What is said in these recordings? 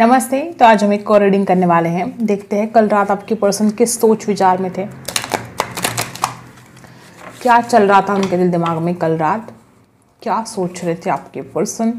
नमस्ते। तो आज हम एक और रीडिंग करने वाले हैं। देखते हैं कल रात आपके पर्सन किस सोच विचार में थे, क्या चल रहा था उनके दिल दिमाग में, कल रात क्या सोच रहे थे आपके पर्सन।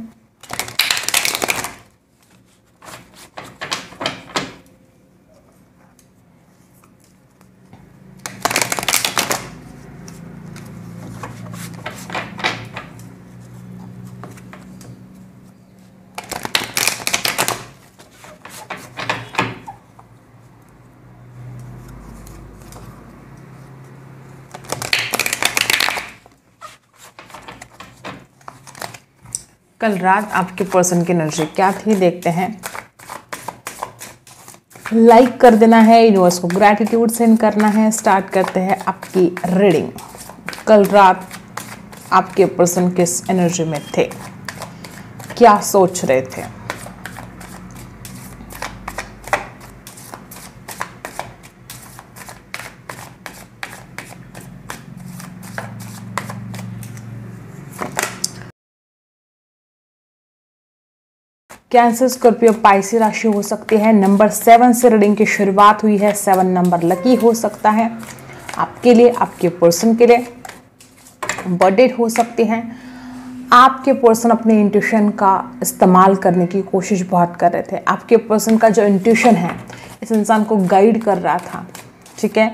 कल रात आपके पर्सन की एनर्जी क्या थी देखते हैं। लाइक कर देना है, यूनिवर्स को ग्रैटिट्यूड सेंड करना है। स्टार्ट करते हैं आपकी रीडिंग। कल रात आपके पर्सन किस एनर्जी में थे, क्या सोच रहे थे। कैंसर, स्कॉर्पियो, पाइसी राशि हो सकती है। नंबर 7 से रीडिंग की शुरुआत हुई है। 7 नंबर लकी हो सकता है आपके लिए, आपके पर्सन के लिए। बर्डेट हो सकती है। आपके पर्सन अपने इंट्यूशन का इस्तेमाल करने की कोशिश बहुत कर रहे थे। आपके पर्सन का जो इंट्यूशन है इस इंसान को गाइड कर रहा था, ठीक है।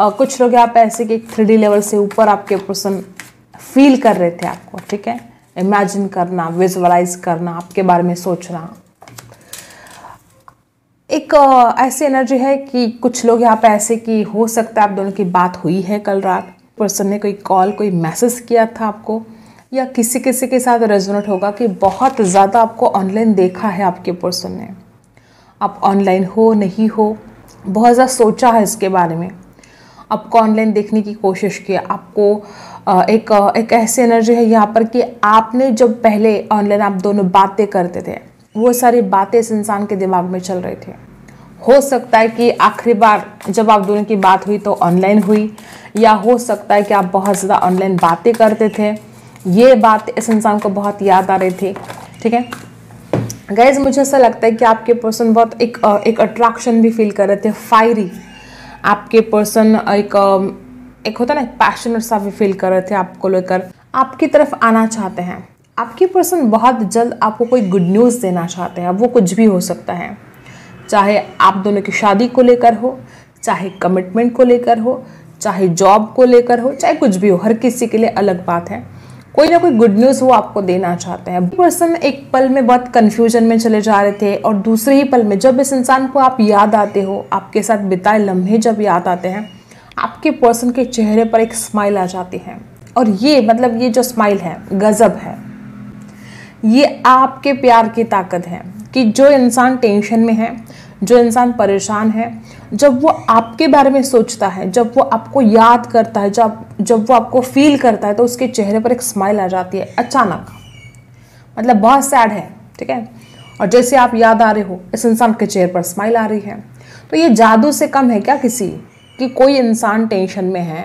कुछ लोग आप ऐसे कि 3D लेवल से ऊपर आपके पर्सन फील कर रहे थे आपको, ठीक है। इमेजिन करना, विजुअलाइज करना, आपके बारे में सोचना, एक ऐसी एनर्जी है कि कुछ लोग यहाँ पे ऐसे कि हो सकता है आप दोनों की बात हुई है कल रात। पर्सन ने कोई कॉल, कोई मैसेज किया था आपको, या किसी किसी के साथ रेजोनेट होगा कि बहुत ज़्यादा आपको ऑनलाइन देखा है आपके पर्सन ने। आप ऑनलाइन हो नहीं हो, बहुत ज़्यादा सोचा है इसके बारे में, आपको ऑनलाइन देखने की कोशिश किया। आपको एक ऐसी एनर्जी है यहाँ पर कि आपने जब पहले ऑनलाइन आप दोनों बातें करते थे, वो सारी बातें इस इंसान के दिमाग में चल रही थी। हो सकता है कि आखिरी बार जब आप दोनों की बात हुई तो ऑनलाइन हुई, या हो सकता है कि आप बहुत ज़्यादा ऑनलाइन बातें करते थे। ये बात इस इंसान को बहुत याद आ रही थी, ठीक है। गाइस, मुझे ऐसा लगता है कि आपके पर्सन बहुत एक अट्रैक्शन भी फील कर रहे थे। फायरी आपके पर्सन एक होता ना, पैशनेट सा भी फील कर रहे थे आपको लेकर। आपकी तरफ आना चाहते हैं आपके पर्सन, बहुत जल्द आपको कोई गुड न्यूज़ देना चाहते हैं। वो कुछ भी हो सकता है, चाहे आप दोनों की शादी को लेकर हो, चाहे कमिटमेंट को लेकर हो, चाहे जॉब को लेकर हो, चाहे कुछ भी हो। हर किसी के लिए अलग बात है, कोई ना कोई गुड न्यूज़ वो आपको देना चाहते हैं। पर्सन एक पल में बहुत कन्फ्यूजन में चले जा रहे थे, और दूसरे ही पल में जब इस इंसान को आप याद आते हो, आपके साथ बिताए लम्हे जब याद आते हैं, आपके पर्सन के चेहरे पर एक स्माइल आ जाती है। और ये मतलब ये जो स्माइल है गजब है, ये आपके प्यार की ताकत है कि जो इंसान टेंशन में है, जो इंसान परेशान है, जब वो आपके बारे में सोचता है, जब वो आपको याद करता है, जब वो आपको फील करता है, तो उसके चेहरे पर एक स्माइल आ जाती है अचानक। मतलब बहुत सैड है, ठीक है, और जैसे आप याद आ रहे हो इस इंसान के चेहरे पर स्माइल आ रही है। तो ये जादू से कम है क्या किसी कि कोई इंसान टेंशन में है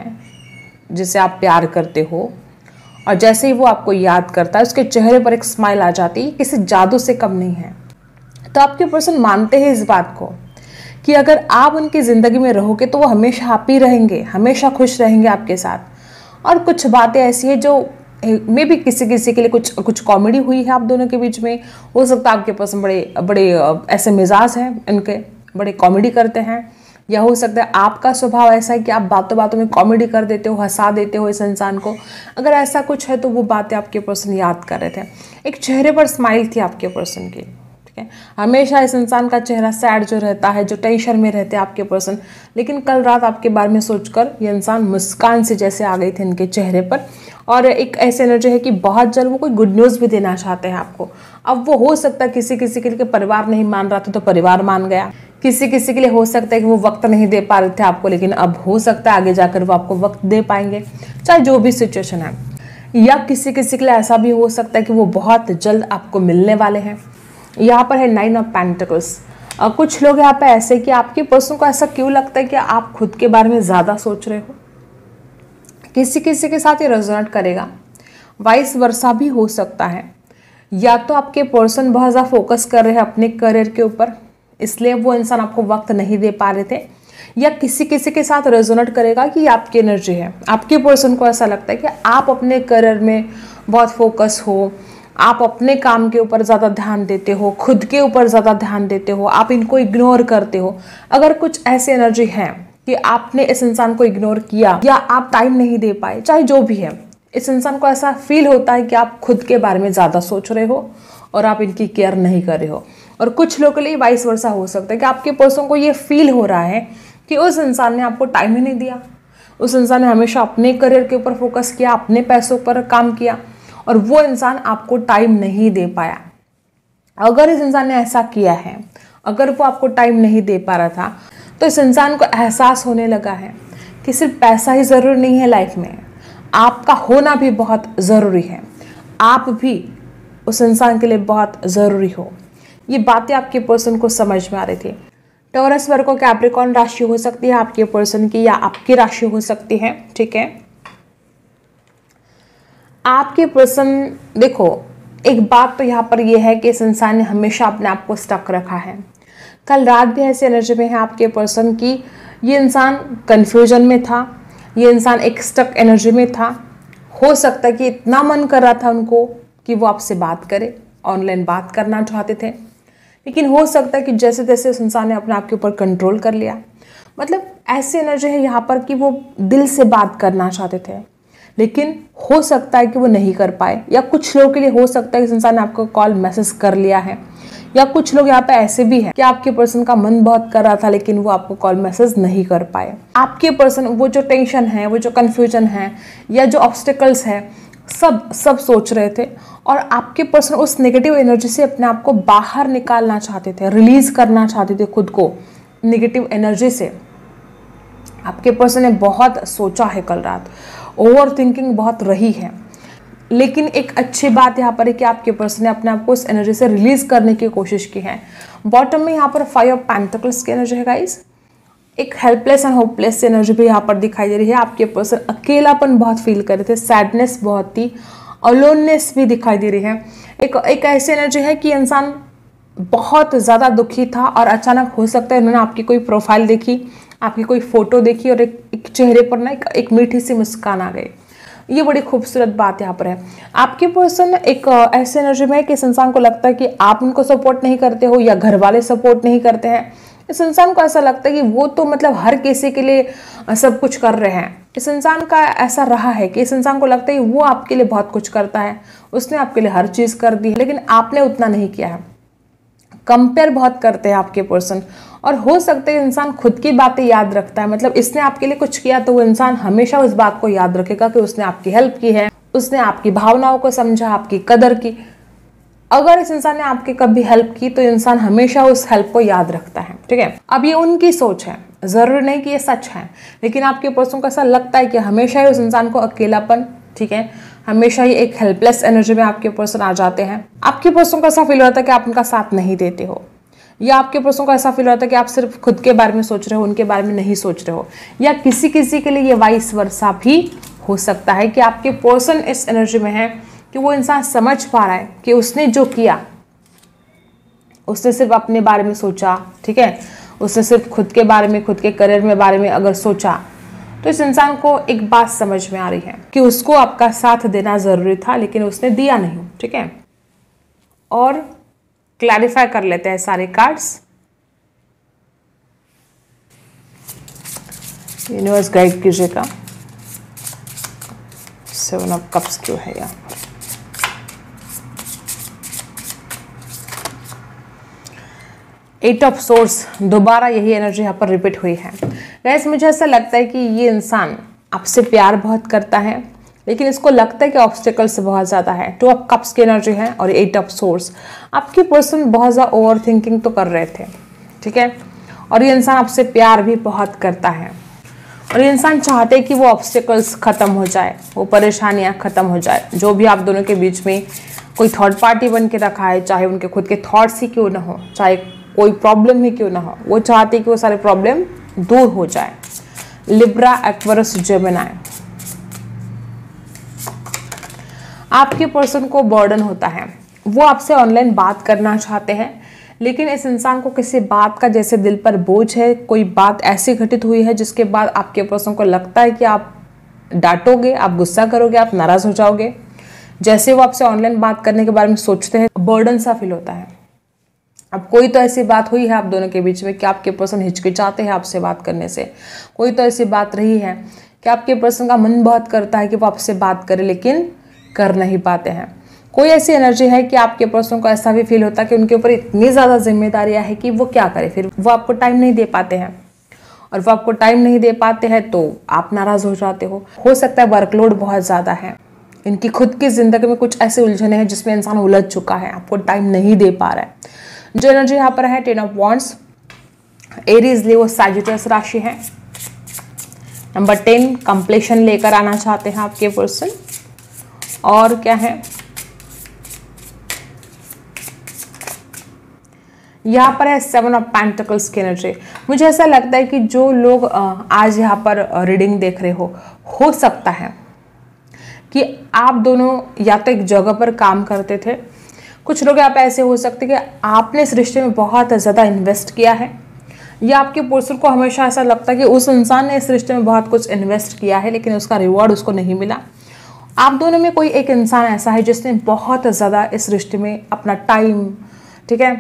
जिसे आप प्यार करते हो, और जैसे ही वो आपको याद करता है उसके चेहरे पर एक स्माइल आ जाती है। किसी जादू से कम नहीं है। तो आपके पर्सन मानते हैं इस बात को कि अगर आप उनकी ज़िंदगी में रहोगे तो वो हमेशा हैप्पी रहेंगे, हमेशा खुश रहेंगे आपके साथ। और कुछ बातें ऐसी हैं जो मे भी किसी किसी के लिए कुछ कॉमेडी हुई है आप दोनों के बीच में। हो सकता है आपके पर्सन बड़े ऐसे मिजाज हैं उनके, बड़े कॉमेडी करते हैं, या हो सकता है आपका स्वभाव ऐसा है कि आप बातों बातों में कॉमेडी कर देते हो, हंसा देते हो इस इंसान को। अगर ऐसा कुछ है तो वो बातें आपके पर्सन याद कर रहे थे। एक चेहरे पर स्माइल थी आपके पर्सन की, ठीक है। हमेशा इस इंसान का चेहरा सैड जो रहता है, जो टेंशन में रहते हैं आपके पर्सन, लेकिन कल रात आपके बारे में सोचकर ये इंसान मुस्कान से जैसे आ गई थी इनके चेहरे पर। और एक ऐसी एनर्जी है कि बहुत जल्द वो कोई गुड न्यूज़ भी देना चाहते हैं आपको। अब वो हो सकता है किसी किसी के लिए परिवार नहीं मान रहा था तो परिवार मान गया, किसी किसी के लिए हो सकता है कि वो वक्त नहीं दे पा रहे थे आपको, लेकिन अब हो सकता है आगे जाकर वो आपको वक्त दे पाएंगे, चाहे जो भी सिचुएशन है। या किसी किसी के लिए ऐसा भी हो सकता है कि वो बहुत जल्द आपको मिलने वाले हैं। यहाँ पर है 9 ऑफ पेंटिकल्स। कुछ लोग यहाँ पे ऐसे कि आपके पर्सन को ऐसा क्यों लगता है कि आप खुद के बारे में ज़्यादा सोच रहे हो। किसी किसी के साथ ये रेजोनेट करेगा, वाइस वर्सा भी हो सकता है। या तो आपके पर्सन बहुत ज़्यादा फोकस कर रहे हैं अपने करियर के ऊपर, इसलिए वो इंसान आपको वक्त नहीं दे पा रहे थे, या किसी किसी के साथ रेजोनेट करेगा कि आपकी एनर्जी है, आपके पर्सन को ऐसा लगता है कि आप अपने करियर में बहुत फोकस हो, आप अपने काम के ऊपर ज़्यादा ध्यान देते हो, खुद के ऊपर ज़्यादा ध्यान देते हो, आप इनको इग्नोर करते हो। अगर कुछ ऐसी एनर्जी है कि आपने इस इंसान को इग्नोर किया या आप टाइम नहीं दे पाए, चाहे जो भी है, इस इंसान को ऐसा फील होता है कि आप खुद के बारे में ज़्यादा सोच रहे हो और आप इनकी केयर नहीं कर रहे हो। और कुछ लोगों के लिए वाइस वर्सा हो सकता है कि आपके पर्सन को ये फील हो रहा है कि उस इंसान ने आपको टाइम ही नहीं दिया, उस इंसान ने हमेशा अपने करियर के ऊपर फोकस किया, अपने पैसों पर काम किया और वो इंसान आपको टाइम नहीं दे पाया। अगर इस इंसान ने ऐसा किया है, अगर वो आपको टाइम नहीं दे पा रहा था, तो इस इंसान को एहसास होने लगा है कि सिर्फ पैसा ही ज़रूरी नहीं है लाइफ में, आपका होना भी बहुत ज़रूरी है, आप भी उस इंसान के लिए बहुत ज़रूरी हो। ये बातें आपके पर्सन को समझ में आ रही थी। टॉरस, वर्गो, कैप्रिकॉन राशि हो सकती है आपके पर्सन की या आपकी राशि हो सकती है, ठीक है। आपके पर्सन, देखो एक बात तो यहाँ पर यह है कि इस इंसान ने हमेशा अपने आप को स्टक रखा है। कल रात भी ऐसी एनर्जी में है आपके पर्सन की, ये इंसान कन्फ्यूजन में था, ये इंसान एक स्टक एनर्जी में था। हो सकता है कि इतना मन कर रहा था उनको कि वो आपसे बात करें, ऑनलाइन बात करना चाहते थे, लेकिन हो सकता है कि जैसे जैसे उस इंसान ने अपने आप के ऊपर कंट्रोल कर लिया, मतलब ऐसी एनर्जी है यहाँ पर कि वो दिल से बात करना चाहते थे, लेकिन हो सकता है कि वो नहीं कर पाए। या कुछ लोगों के लिए हो सकता है कि इस इंसान ने आपको कॉल मैसेज कर लिया है, या कुछ लोग यहाँ पे ऐसे भी हैं कि आपके पर्सन का मन बहुत कर रहा था लेकिन वो आपको कॉल मैसेज नहीं कर पाए। आपके पर्सन वो जो टेंशन है, वो जो कन्फ्यूजन है या जो ऑब्स्टिकल्स है, सब सोच रहे थे और आपके पर्सन उस नेगेटिव एनर्जी से अपने आप को बाहर निकालना चाहते थे, रिलीज करना चाहते थे खुद को नेगेटिव एनर्जी से। आपके पर्सन ने बहुत सोचा है कल रात, ओवर थिंकिंग बहुत रही है, लेकिन एक अच्छी बात यहाँ पर है कि आपके पर्सन ने अपने आप को इस एनर्जी से रिलीज़ करने की कोशिश की है। बॉटम में यहाँ पर 5 ऑफ पेंटाकल्स की एनर्जी है गाइस, एक हेल्पलेस एंड होपलेस एनर्जी भी यहाँ पर दिखाई दे रही है। आपके पर्सन अकेलापन बहुत फील कर रहे थे, सैडनेस बहुत थी, अलोननेस भी दिखाई दे रही है। एक ऐसी एनर्जी है कि इंसान बहुत ज़्यादा दुखी था और अचानक हो सकता है उन्होंने आपकी कोई प्रोफाइल देखी, आपकी कोई फ़ोटो देखी और एक चेहरे पर ना एक मीठी सी मुस्कान आ गई। ये बड़ी खूबसूरत बात यहाँ पर है। आपके पर्सन एक ऐसे एनर्जी में है कि इस इंसान को लगता है कि आप उनको सपोर्ट नहीं करते हो या घर वाले सपोर्ट नहीं करते हैं। इस इंसान को ऐसा लगता है कि वो तो मतलब हर किसी के लिए सब कुछ कर रहे हैं। इस इंसान का ऐसा रहा है कि इस इंसान को लगता है कि वो आपके लिए बहुत कुछ करता है, उसने आपके लिए हर चीज़ कर दी, लेकिन आपने उतना नहीं किया है। कंपेयर बहुत करते हैं आपके पर्सन और हो सकता है इंसान खुद की बातें याद रखता है, मतलब इसने आपके लिए कुछ किया तो वो इंसान हमेशा उस बात को याद रखेगा कि उसने आपकी हेल्प की है, उसने आपकी भावनाओं को समझा, आपकी कदर की। अगर इस इंसान ने आपकी कभी हेल्प की तो इंसान हमेशा उस हेल्प को याद रखता है, ठीक है। अब ये उनकी सोच है, ज़रूरी नहीं कि ये सच है, लेकिन आपके पर्सन को ऐसा लगता है कि हमेशा ही उस इंसान को अकेलापन, ठीक है, हमेशा ही एक हेल्पलेस एनर्जी में आपके पर्सन आ जाते हैं। आपके पर्सन को ऐसा फील होता है कि आप उनका साथ नहीं देते हो, या आपके पर्सन को ऐसा फील होता है कि आप सिर्फ खुद के बारे में सोच रहे हो, उनके बारे में नहीं सोच रहे हो। या किसी किसी के लिए ये वाइस वर्सा भी हो सकता है कि आपके पर्सन इस एनर्जी में है कि वो इंसान समझ पा रहा है कि उसने जो किया, उसने सिर्फ अपने बारे में सोचा, ठीक है, उसने सिर्फ खुद के बारे में, खुद के करियर में बारे में अगर सोचा, तो इस इंसान को एक बात समझ में आ रही है कि उसको आपका साथ देना ज़रूरी था लेकिन उसने दिया नहीं, ठीक है। और क्लैरिफाई कर लेते हैं सारे कार्ड्स। यूनिवर्स गाइड कीजिएगा। 7 ऑफ कप्स क्यों है यहाँ पर? एट ऑफ सोर्स, दोबारा यही एनर्जी यहाँ पर रिपीट हुई है। गाइस मुझे ऐसा लगता है कि ये इंसान आपसे प्यार बहुत करता है, लेकिन इसको लगता है कि ऑब्स्टिकल्स बहुत ज़्यादा है। 2 ऑफ कप्स की एनर्जी है और 8 ऑफ सोर्स। आपके पर्सन बहुत ज़्यादा ओवर थिंकिंग तो कर रहे थे, ठीक है, और ये इंसान आपसे प्यार भी बहुत करता है और ये इंसान चाहते हैं कि वो ऑब्स्टिकल्स ख़त्म हो जाए, वो परेशानियाँ ख़त्म हो जाए, जो भी आप दोनों के बीच में कोई थर्ड पार्टी बन के रखा है, चाहे उनके खुद के थॉट्स ही क्यों ना हो, चाहे कोई प्रॉब्लम ही क्यों ना हो, वो चाहते कि वो सारे प्रॉब्लम दूर हो जाए। Libra, Aquarius, Gemini. आपके पर्सन को बर्डन होता है, वो आपसे ऑनलाइन बात करना चाहते हैं, लेकिन इस इंसान को किसी बात का जैसे दिल पर बोझ है, कोई बात ऐसी घटित हुई है जिसके बाद आपके पर्सन को लगता है कि आप डांटोगे, आप गुस्सा करोगे, आप नाराज़ हो जाओगे। जैसे वो आपसे ऑनलाइन बात करने के बारे में सोचते हैं, बर्डन सा फील होता है। अब कोई तो ऐसी बात हुई है आप दोनों के बीच में कि आपके पर्सन हिचकिचाते हैं आपसे बात करने से, कोई तो ऐसी बात रही है कि आपके पर्सन का मन बहुत करता है कि वो आपसे बात करे लेकिन कर नहीं पाते हैं। कोई ऐसी एनर्जी है कि आपके पर्सन को ऐसा भी फील होता है कि उनके ऊपर इतनी ज़्यादा जिम्मेदारियाँ हैं कि वो क्या करे, फिर वो आपको टाइम नहीं दे पाते हैं, और वो आपको टाइम नहीं दे पाते हैं तो आप नाराज़ हो जाते हो। हो सकता है वर्कलोड बहुत ज़्यादा है, इनकी खुद की ज़िंदगी में कुछ ऐसे उलझने हैं जिसमें इंसान उलझ चुका है, आपको टाइम नहीं दे पा रहा है। जो एनर्जी यहाँ पर है, 10 of wands, Aries, Leo, Sagittarius राशि है। नंबर 10 कंप्लीशन लेकर आना चाहते हैं आपके पर्सन। और क्या है यहाँ पर है 7 ऑफ पेंटिकल्स की एनर्जी। मुझे ऐसा लगता है कि जो लोग आज यहाँ पर रीडिंग देख रहे हो सकता है कि आप दोनों या तो एक जगह पर काम करते थे। कुछ लोग यहाँ पर ऐसे हो सकते कि आपने इस रिश्ते में बहुत ज़्यादा इन्वेस्ट किया है, या आपके पर्सन को हमेशा ऐसा लगता है कि उस इंसान ने इस रिश्ते में बहुत कुछ इन्वेस्ट किया है लेकिन उसका रिवॉर्ड उसको नहीं मिला। आप दोनों में कोई एक इंसान ऐसा है जिसने बहुत ज़्यादा इस रिश्ते में अपना टाइम, ठीक है,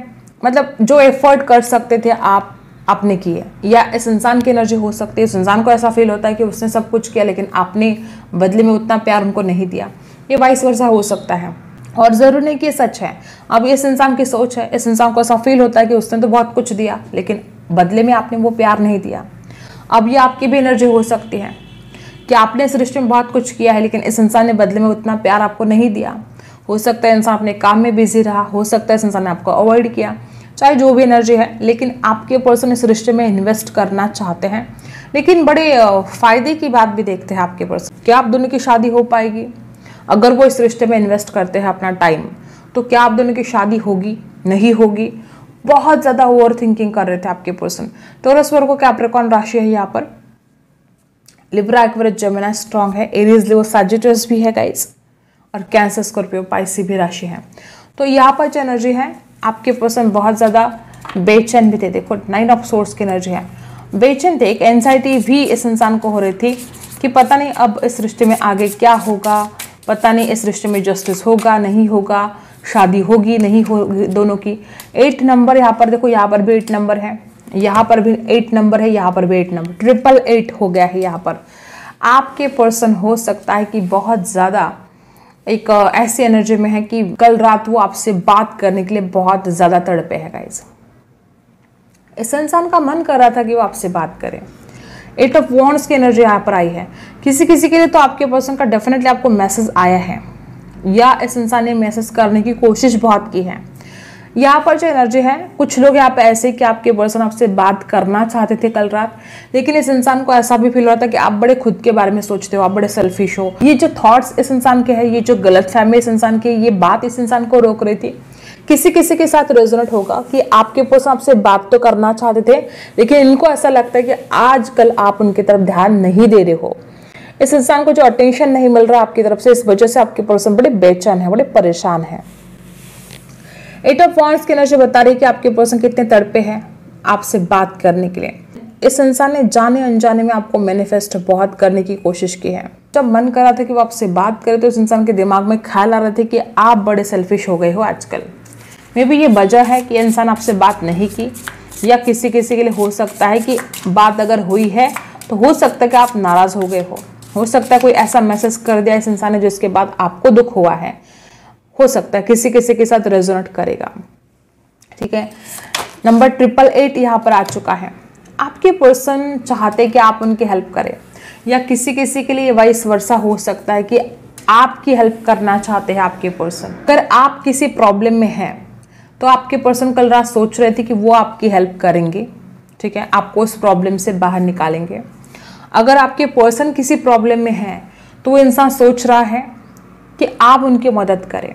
मतलब जो एफर्ट कर सकते थे आप आपने किए, या इस इंसान की एनर्जी हो सकती है इस इंसान को ऐसा फील होता है कि उसने सब कुछ किया लेकिन आपने बदले में उतना प्यार उनको नहीं दिया। ये वाइस वर्सा हो सकता है, और ज़रूर नहीं कि ये सच है। अब इस इंसान की सोच है, इस इंसान को ऐसा फील होता है कि उसने तो बहुत कुछ दिया लेकिन बदले में आपने वो प्यार नहीं दिया। अब ये आपकी भी एनर्जी हो सकती है कि आपने इस रिश्ते में बहुत कुछ किया है लेकिन इस इंसान ने बदले में उतना प्यार आपको नहीं दिया। हो सकता है इंसान अपने काम में बिजी रहा, हो सकता है इस इंसान ने आपको अवॉइड किया, चाहे जो भी एनर्जी है, लेकिन आपके पर्सन इस रिश्ते में इन्वेस्ट करना चाहते हैं। लेकिन बड़े फ़ायदे की बात भी देखते हैं आपके पर्सन, क्या आप दोनों की शादी हो पाएगी? अगर वो इस रिश्ते में इन्वेस्ट करते हैं अपना टाइम, तो क्या आप दोनों की शादी होगी, नहीं होगी? बहुत ज़्यादा ओवर थिंकिंग कर रहे थे आपके पर्सन। टॉरस, वर्गो, कैप्रिकॉन राशि है यहाँ पर। लिब्रा, एक्वेरियस, जेमिनी स्ट्रॉन्ग है। एरीज, लियो, सैजिटेरियस भी है गाइज, और कैंसर, स्कॉर्पियो, पाइसी भी राशि है। तो यहाँ पर जो एनर्जी है आपके पर्सन बहुत ज़्यादा बेचैन भी थे। देखो 9 ऑफ सोर्स की एनर्जी है, बेचैन थे, एक एंजाइटी भी इस इंसान को हो रही थी कि पता नहीं अब इस रिश्ते में आगे क्या होगा, पता नहीं इस रिश्ते में जस्टिस होगा नहीं होगा, शादी होगी नहीं होगी दोनों की। 8 नंबर यहाँ पर देखो, यहाँ पर भी 8 नंबर है, यहाँ पर भी 8 नंबर है, यहाँ पर भी 8 नंबर, 888 हो गया है यहाँ पर। आपके पर्सन हो सकता है कि बहुत ज़्यादा एक ऐसी एनर्जी में है कि कल रात वो आपसे बात करने के लिए बहुत ज़्यादा तड़पे है गाइज। इस इंसान का मन कर रहा था कि वो आपसे बात करे। 8 ऑफ वॉन्ड्स की एनर्जी यहाँ पर आई है। किसी किसी के लिए तो आपके पर्सन का डेफिनेटली आपको मैसेज आया है, या इस इंसान ने मैसेज करने की कोशिश बहुत की है। यहाँ पर जो एनर्जी है, कुछ लोग यहाँ पर ऐसे कि आपके पर्सन आपसे बात करना चाहते थे कल रात, लेकिन इस इंसान को ऐसा भी फील होता है कि आप बड़े खुद के बारे में सोचते हो, आप बड़े सेल्फिश हो। ये जो थॉट्स इस इंसान के हैं, ये जो गलतफहमी इस इंसान की, ये बात इस इंसान को रोक रही थी। किसी किसी के साथ रेजोनेट होगा कि आपके पर्सन आपसे बात तो करना चाहते थे लेकिन इनको ऐसा लगता है कि आजकल आप उनकी तरफ ध्यान नहीं दे रहे हो। इस इंसान को जो अटेंशन नहीं मिल रहा आपकी तरफ से, इस वजह से आपके पर्सन बड़े बेचैन है, बड़े परेशान है। 8 ऑफ वॉन्ड्स की एनर्जी बता रही है कि आपके पर्सन कितने तड़पे हैं आपसे बात करने के लिए। इस इंसान ने जाने अनजाने में आपको मैनिफेस्ट बहुत करने की कोशिश की है। जब मन कर रहा था कि वो आपसे बात करे, तो इस इंसान के दिमाग में ख्याल आ रहे थे कि आप बड़े सेल्फिश हो गए हो आजकल। मे भी ये वजह है कि इंसान आपसे बात नहीं की, या किसी किसी के लिए हो सकता है कि बात अगर हुई है तो हो सकता है कि आप नाराज़ हो गए हो सकता है कोई ऐसा मैसेज कर दिया इस इंसान ने जिसके बाद आपको दुख हुआ है। हो सकता है किसी किसी के साथ रेजोनेट करेगा, ठीक है। नंबर 888 यहाँ पर आ चुका है। आपके पर्सन चाहते कि आप उनकी हेल्प करें, या किसी किसी के लिए वाइस वर्सा हो सकता है कि आपकी हेल्प करना चाहते हैं आपके पर्सन। अगर आप किसी प्रॉब्लम में हैं तो आपके पर्सन कल रात सोच रहे थे कि वो आपकी हेल्प करेंगे, ठीक है, आपको उस प्रॉब्लम से बाहर निकालेंगे। अगर आपके पर्सन किसी प्रॉब्लम में हैं तो वो इंसान सोच रहा है कि आप उनकी मदद करें,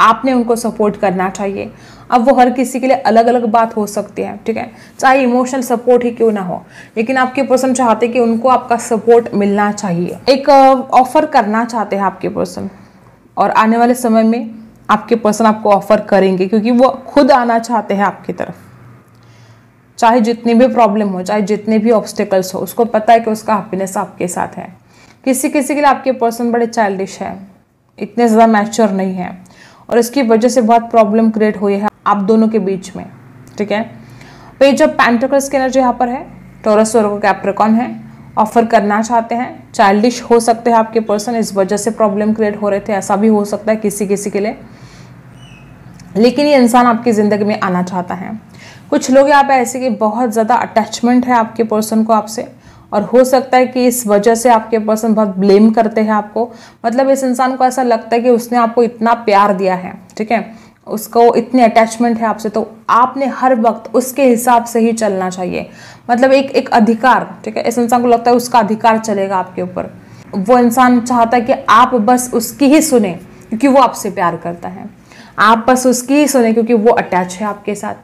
आपने उनको सपोर्ट करना चाहिए। अब वो हर किसी के लिए अलग अलग बात हो सकती है, ठीक है, चाहे इमोशनल सपोर्ट ही क्यों ना हो, लेकिन आपके पर्सन चाहते कि उनको आपका सपोर्ट मिलना चाहिए। एक ऑफर करना चाहते हैं आपके पर्सन, और आने वाले समय में आपके पर्सन आपको ऑफर करेंगे, क्योंकि वो खुद आना चाहते हैं आपकी तरफ। चाहे जितनी भी प्रॉब्लम हो, चाहे जितने भी ऑब्स्टेकल्स हो, उसको पता है कि उसका हैप्पीनेस आपके साथ है। किसी किसी के लिए आपके पर्सन बड़े चाइल्डिश है, इतने ज़्यादा मैच्योर नहीं है, और इसकी वजह से बहुत प्रॉब्लम क्रिएट हुई है आप दोनों के बीच में। ठीक है, पेज ऑफ पेंटाकल्स की एनर्जी यहाँ पर है। टॉरस और कैप्रिकॉन है, ऑफर करना चाहते हैं, चाइल्डिश हो सकते हैं आपके पर्सन, इस वजह से प्रॉब्लम क्रिएट हो रहे थे, ऐसा भी हो सकता है किसी किसी के लिए। लेकिन ये इंसान आपकी ज़िंदगी में आना चाहता है। कुछ लोग यहाँ पे ऐसे कि बहुत ज़्यादा अटैचमेंट है आपके पर्सन को आपसे, और हो सकता है कि इस वजह से आपके पर्सन बहुत ब्लेम करते हैं आपको। मतलब इस इंसान को ऐसा लगता है कि उसने आपको इतना प्यार दिया है, ठीक है, उसको इतनी अटैचमेंट है आपसे, तो आपने हर वक्त उसके हिसाब से ही चलना चाहिए। मतलब एक अधिकार, ठीक है, इस इंसान को लगता है उसका अधिकार चलेगा आपके ऊपर। वो इंसान चाहता है कि आप बस उसकी ही सुने, क्योंकि वो आपसे प्यार करता है, आप बस उसकी ही सुने क्योंकि वो अटैच है आपके साथ।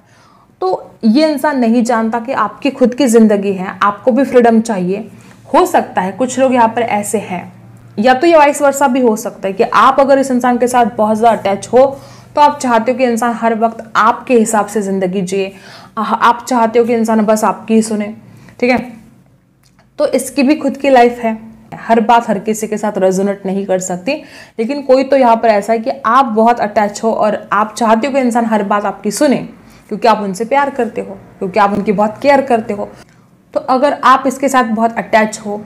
तो ये इंसान नहीं जानता कि आपकी खुद की ज़िंदगी है, आपको भी फ्रीडम चाहिए। हो सकता है कुछ लोग यहाँ पर ऐसे हैं, या तो ये वाइस वर्सा भी हो सकता है कि आप अगर इस इंसान के साथ बहुत ज़्यादा अटैच हो तो आप चाहते हो कि इंसान हर वक्त आपके हिसाब से ज़िंदगी जिए, आप चाहते हो कि इंसान बस आपकी ही सुने। ठीक है, तो इसकी भी खुद की लाइफ है, हर बात हर किसी के साथ रेजोनेट नहीं कर सकती। लेकिन कोई तो यहाँ पर ऐसा है कि आप बहुत अटैच हो और आप चाहते हो कि इंसान हर बात आपकी सुने, क्योंकि आप उनसे प्यार करते हो, क्योंकि आप उनकी बहुत केयर करते हो। तो अगर आप इसके साथ बहुत अटैच हो,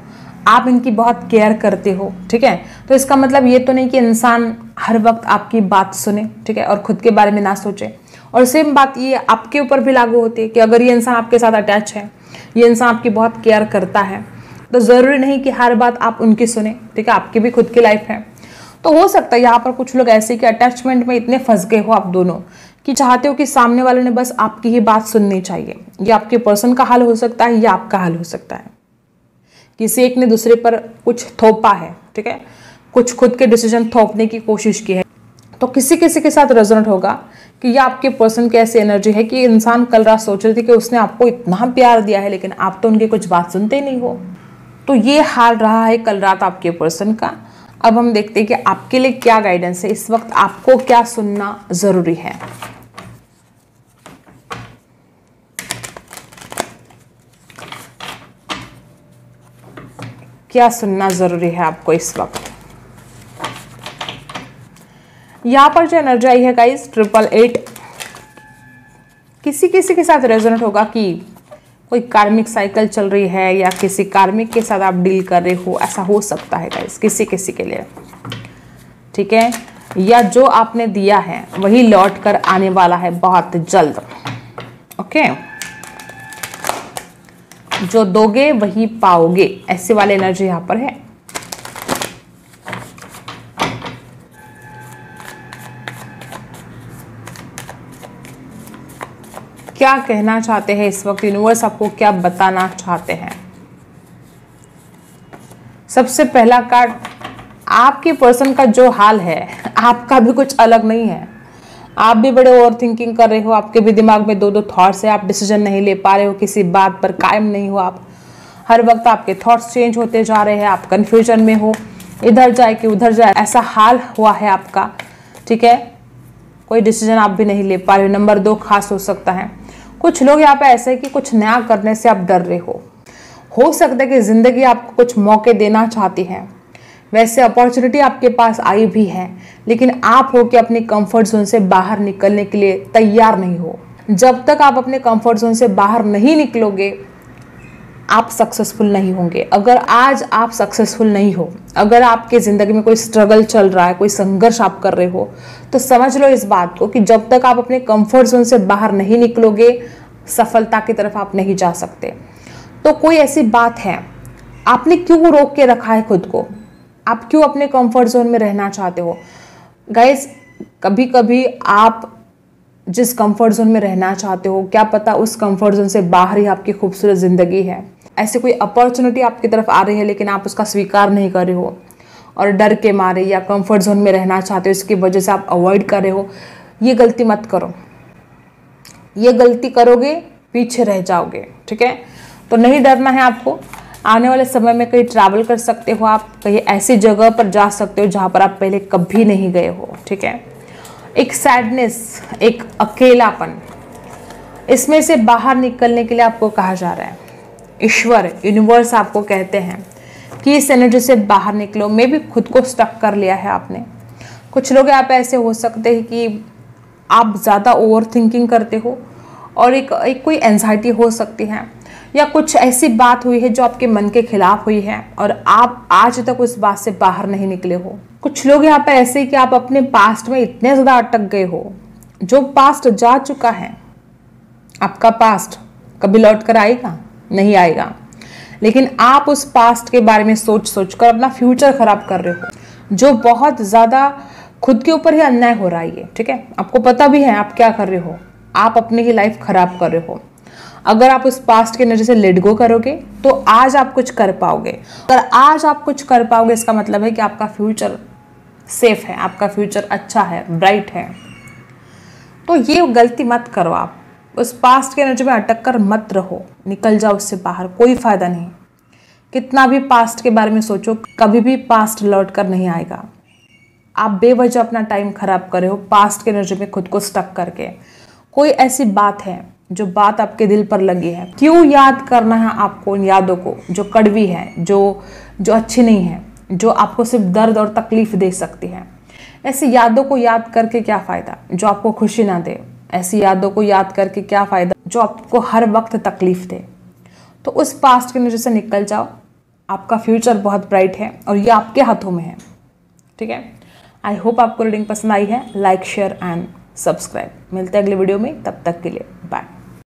आप इनकी बहुत केयर करते हो, ठीक है, तो इसका मतलब ये तो नहीं कि इंसान हर वक्त आपकी बात सुने, ठीक है, और खुद के बारे में ना सोचे। और सेम बात ये आपके ऊपर भी लागू होती है कि अगर ये इंसान आपके साथ अटैच है, ये इंसान आपकी बहुत केयर करता है, तो ज़रूरी नहीं कि हर बात आप उनकी सुने। ठीक है, आपकी भी खुद की लाइफ है। तो हो सकता है यहाँ पर कुछ लोग ऐसे कि अटैचमेंट में इतने फंस गए हो आप दोनों कि चाहते हो कि सामने वाले ने बस आपकी ही बात सुननी चाहिए। यह आपके पर्सन का हाल हो सकता है, या आपका हाल हो सकता है। किसी एक ने दूसरे पर कुछ थोपा है, ठीक है, कुछ खुद के डिसीजन थोपने की कोशिश की है। तो किसी किसी के साथ रेजोनेट होगा कि यह आपके पर्सन की ऐसी एनर्जी है कि इंसान कल रात सोच रहे थे कि उसने आपको इतना प्यार दिया है, लेकिन आप तो उनकी कुछ बात सुनते ही नहीं हो। तो ये हाल रहा है कल रात आपके पर्सन का। अब हम देखते हैं कि आपके लिए क्या गाइडेंस है, इस वक्त आपको क्या सुनना ज़रूरी है। क्या सुनना ज़रूरी है आपको इस वक्त? यहाँ पर जो एनर्जी आई है गाइस 888, किसी किसी के साथ रेजोनेट होगा कि कोई कार्मिक साइकिल चल रही है, या किसी कार्मिक के साथ आप डील कर रहे हो, ऐसा हो सकता है गाइस किसी किसी के लिए। ठीक है, या जो आपने दिया है वही लौट कर आने वाला है बहुत जल्द। ओके, जो दोगे वही पाओगे, ऐसे वाले एनर्जी यहाँ पर है। क्या कहना चाहते हैं इस वक्त? यूनिवर्स आपको क्या बताना चाहते हैं? सबसे पहला कार्ड, आपके पर्सन का जो हाल है आपका भी कुछ अलग नहीं है। आप भी बड़े ओवर थिंकिंग कर रहे हो, आपके भी दिमाग में 2-2 थॉट्स है, आप डिसीजन नहीं ले पा रहे हो, किसी बात पर कायम नहीं हो आप। हर वक्त आपके थॉट्स चेंज होते जा रहे हैं, आप कन्फ्यूजन में हो, इधर जाए कि उधर जाए, ऐसा हाल हुआ है आपका। ठीक है, कोई डिसीजन आप भी नहीं ले पा रहे हो। नंबर 2 खास हो सकता है, कुछ लोग यहाँ पर ऐसे है कि कुछ नया करने से आप डर रहे हो सकता है कि ज़िंदगी आपको कुछ मौके देना चाहती है। वैसे अपॉर्चुनिटी आपके पास आई भी है, लेकिन आप हो कि अपने कंफर्ट जोन से बाहर निकलने के लिए तैयार नहीं हो। जब तक आप अपने कंफर्ट जोन से बाहर नहीं निकलोगे, आप सक्सेसफुल नहीं होंगे। अगर आज आप सक्सेसफुल नहीं हो, अगर आपके ज़िंदगी में कोई स्ट्रगल चल रहा है, कोई संघर्ष आप कर रहे हो, तो समझ लो इस बात को कि जब तक आप अपने कंफर्ट जोन से बाहर नहीं निकलोगे, सफलता की तरफ आप नहीं जा सकते। तो कोई ऐसी बात है, आपने क्यों रोक के रखा है खुद को? आप क्यों अपने कंफर्ट जोन में रहना चाहते हो? गाइस, कभी कभी आप जिस कंफर्ट जोन में रहना चाहते हो, क्या पता उस कंफर्ट जोन से बाहर ही आपकी खूबसूरत ज़िंदगी है। ऐसे कोई अपॉर्चुनिटी आपकी तरफ आ रही है, लेकिन आप उसका स्वीकार नहीं कर रहे हो, और डर के मारे या कंफर्ट जोन में रहना चाहते हो, इसकी वजह से आप अवॉइड कर रहे हो। ये गलती मत करो, ये गलती करोगे पीछे रह जाओगे। ठीक है, तो नहीं डरना है आपको। आने वाले समय में कहीं ट्रैवल कर सकते हो आप, कहीं ऐसी जगह पर जा सकते हो जहाँ पर आप पहले कभी नहीं गए हो। ठीक है, एक सैडनेस, एक अकेलापन, इसमें से बाहर निकलने के लिए आपको कहा जा रहा है। ईश्वर, यूनिवर्स आपको कहते हैं कि इस एनर्जी से बाहर निकलो। मे भी खुद को स्टक कर लिया है आपने। कुछ लोग आप ऐसे हो सकते हैं कि आप ज़्यादा ओवर थिंकिंग करते हो और एक कोई एंजाइटी हो सकती है, या कुछ ऐसी बात हुई है जो आपके मन के खिलाफ हुई है और आप आज तक उस बात से बाहर नहीं निकले हो। कुछ लोग यहाँ पर ऐसे कि आप अपने पास्ट में इतने ज़्यादा अटक गए हो, जो पास्ट जा चुका है। आपका पास्ट कभी लौट कर आएगा? नहीं आएगा। लेकिन आप उस पास्ट के बारे में सोच कर अपना फ्यूचर ख़राब कर रहे हो, जो बहुत ज़्यादा खुद के ऊपर ही अन्याय हो रहा है ये। ठीक है, आपको पता भी है आप क्या कर रहे हो, आप अपनी ही लाइफ ख़राब कर रहे हो। अगर आप उस पास्ट के एनर्जी से लेट गो करोगे तो आज आप कुछ कर पाओगे। अगर आज आप कुछ कर पाओगे, इसका मतलब है कि आपका फ्यूचर सेफ है, आपका फ्यूचर अच्छा है, ब्राइट है। तो ये गलती मत करो, आप उस पास्ट के एनर्जी में अटक कर मत रहो, निकल जाओ उससे बाहर, कोई फ़ायदा नहीं। कितना भी पास्ट के बारे में सोचो, कभी भी पास्ट लौट कर नहीं आएगा। आप बेवजह अपना टाइम ख़राब कर रहे हो पास्ट के एनर्जी में खुद को स्टक करके। कोई ऐसी बात है जो बात आपके दिल पर लगी है, क्यों याद करना है आपको उन यादों को जो कड़वी है, जो अच्छी नहीं है, जो आपको सिर्फ दर्द और तकलीफ़ दे सकती है। ऐसी यादों को याद करके क्या फ़ायदा जो आपको खुशी ना दे? ऐसी यादों को याद करके क्या फ़ायदा जो आपको हर वक्त तकलीफ़ दे? तो उस पास्ट के एनर्जी से निकल जाओ। आपका फ्यूचर बहुत ब्राइट है और ये आपके हाथों में है। ठीक है, आई होप आपको रीडिंग पसंद आई है। Like, share and subscribe. मिलते हैं अगले वीडियो में, तब तक के लिए बाय।